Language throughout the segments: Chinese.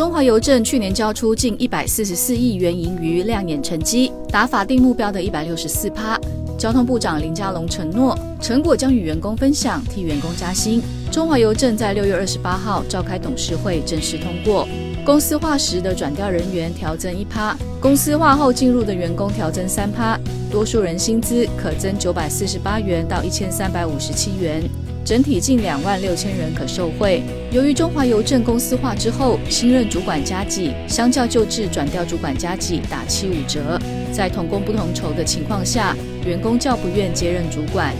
中华邮政去年交出近144亿元盈余，亮眼成绩，达法定目标的164%。交通部长林佳龙承诺，成果将与员工分享，替员工加薪。中华邮政在6月28号召开董事会，正式通过公司化时的转调人员调增1%，公司化后进入的员工调增3%，多数人薪资可增948元到1357元。 整体近26000人可受惠。由于中华邮政公司化之后，新任主管加给相较旧制转调主管加给打75折，在同工不同酬的情况下，员工较不愿接任主管，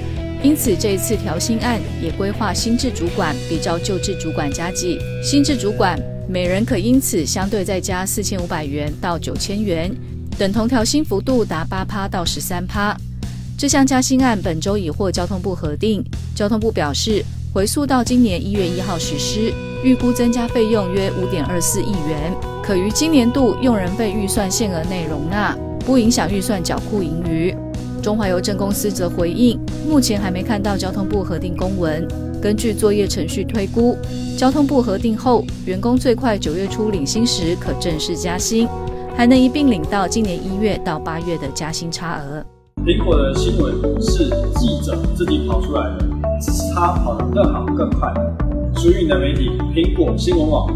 因此这一次调薪案也规划新制主管比照旧制主管加给，新制主管每人可因此相对再加4500元到9000元，等同调薪幅度达8%到13%。 这项加薪案本周已获交通部核定。交通部表示，回溯到今年1月1号实施，预估增加费用约5.24亿元，可于今年度用人费预算限额内容纳，不影响预算缴库盈余。中华邮政公司则回应，目前还没看到交通部核定公文。根据作业程序推估，交通部核定后，员工最快9月初领薪时可正式加薪，还能一并领到今年1月到8月的加薪差额。 苹果的新闻是记者自己跑出来的，只是他跑得更好更快。属于你的媒体，苹果新闻网。